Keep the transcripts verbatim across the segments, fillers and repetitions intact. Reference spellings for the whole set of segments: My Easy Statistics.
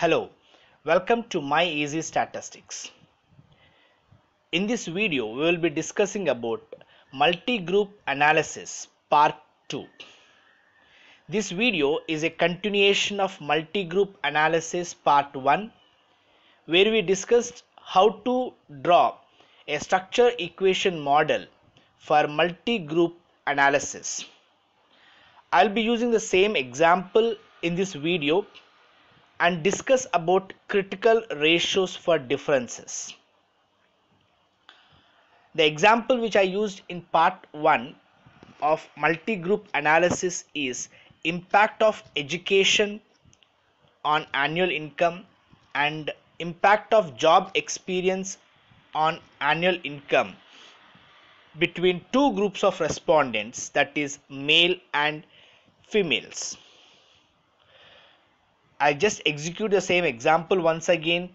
Hello, welcome to My Easy Statistics. In this video, we will be discussing about multi-group analysis part two. This video is a continuation of multi-group analysis part one, where we discussed how to draw a structure equation model for multi-group analysis. I'll be using the same example in this video and discuss about critical ratios for differences. The example which I used in part one of multi-group analysis is impact of education on annual income and impact of job experience on annual income between two groups of respondents, that is male and females. I just execute the same example once again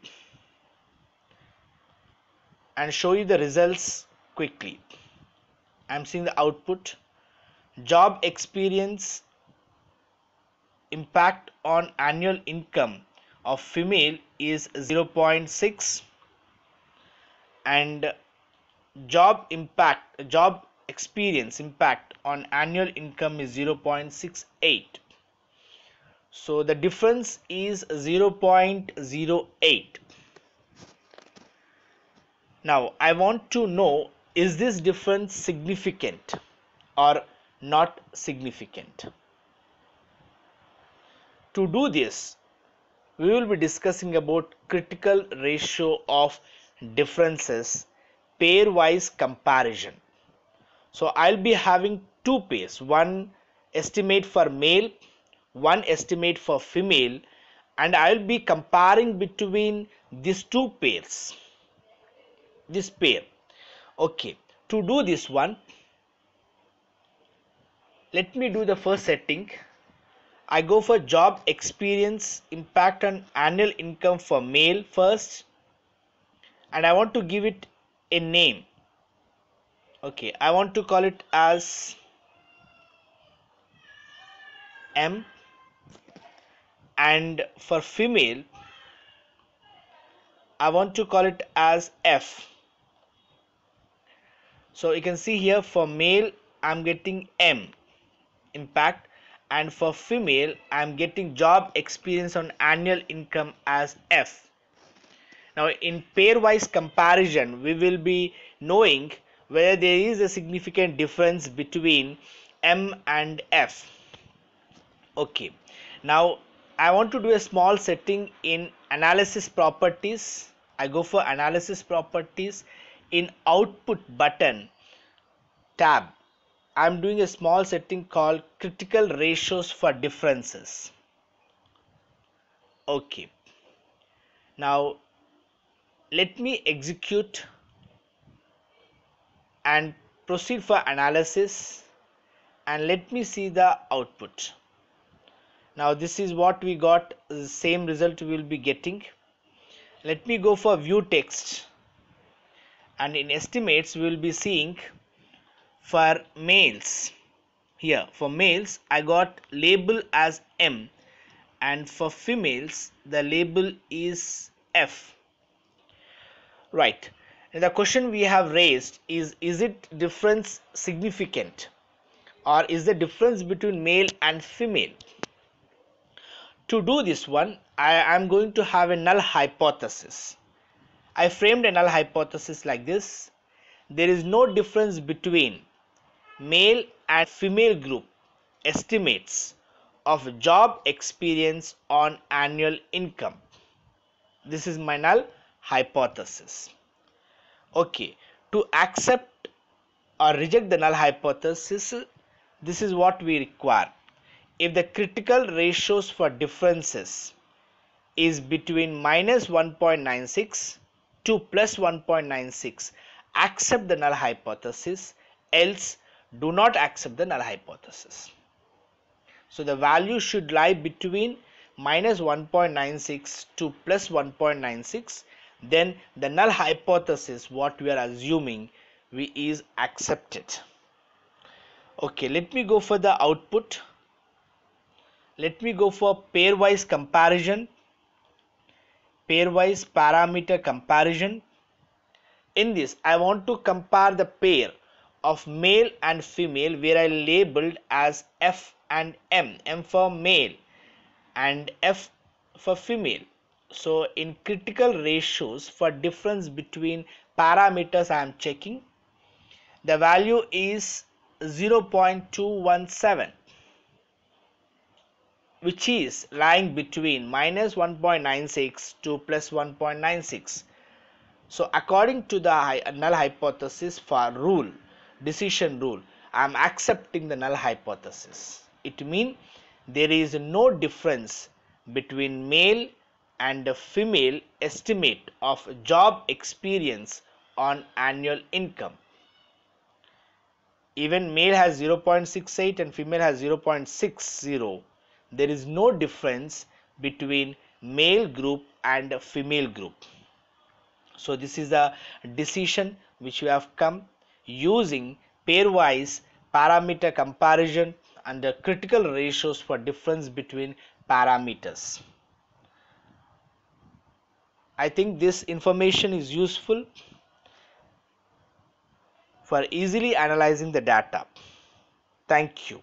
and show you the results quickly. I am seeing the output. Job experience impact on annual income of female is zero point six and job impact job experience impact on annual income is zero point six eight. So the difference is zero point zero eight. Now I want to know, is this difference significant or not significant? To do this, we will be discussing about critical ratio of differences, pairwise comparison. So I'll be having two pairs, one estimate for male, one estimate for female, and I will be comparing between these two pairs, this pair. Okay, to do this one, let me do the first setting. I go for job experience impact on annual income for male first, and I want to give it a name. Okay, I want to call it as M. And for female, I want to call it as F. So you can see here, for male I'm getting M impact, and for female I'm getting job experience on annual income as F. Now in pairwise comparison, we will be knowing whether there is a significant difference between M and F. Okay, now I want to do a small setting in analysis properties. I go for analysis properties. In output button tab, I am doing a small setting called critical ratios for differences. Okay, now let me execute and proceed for analysis, and let me see the output. Now this is what we got, the same result we will be getting. Let me go for view text, and in estimates we will be seeing for males. Here for males I got label as M, and for females the label is F. Right, and the question we have raised is, is it difference significant, or is the difference between male and female? To do this one, I am going to have a null hypothesis. I framed a null hypothesis like this. There is no difference between male and female group estimates of job experience on annual income. This is my null hypothesis. Okay, to accept or reject the null hypothesis, this is what we require. If the critical ratios for differences is between minus one point nine six to plus one point nine six, accept the null hypothesis, else do not accept the null hypothesis. So the value should lie between minus one point nine six to plus one point nine six, then the null hypothesis, what we are assuming, we is accepted. Okay, let me go for the output. Let me go for pairwise comparison pairwise parameter comparison. In this, I want to compare the pair of male and female where I labeled as F and M, M for male and F for female. So in critical ratios for difference between parameters I am checking, the value is zero point two one seven, which is lying between minus one point nine six to plus one point nine six. So according to the null hypothesis for rule, decision rule, I am accepting the null hypothesis. It means there is no difference between male and female estimate of job experience on annual income. Even male has zero point six eight and female has zero point six zero. There is no difference between male group and female group. So this is the decision which we have come using pairwise parameter comparison and the critical ratios for difference between parameters. I think this information is useful for easily analyzing the data. Thank you.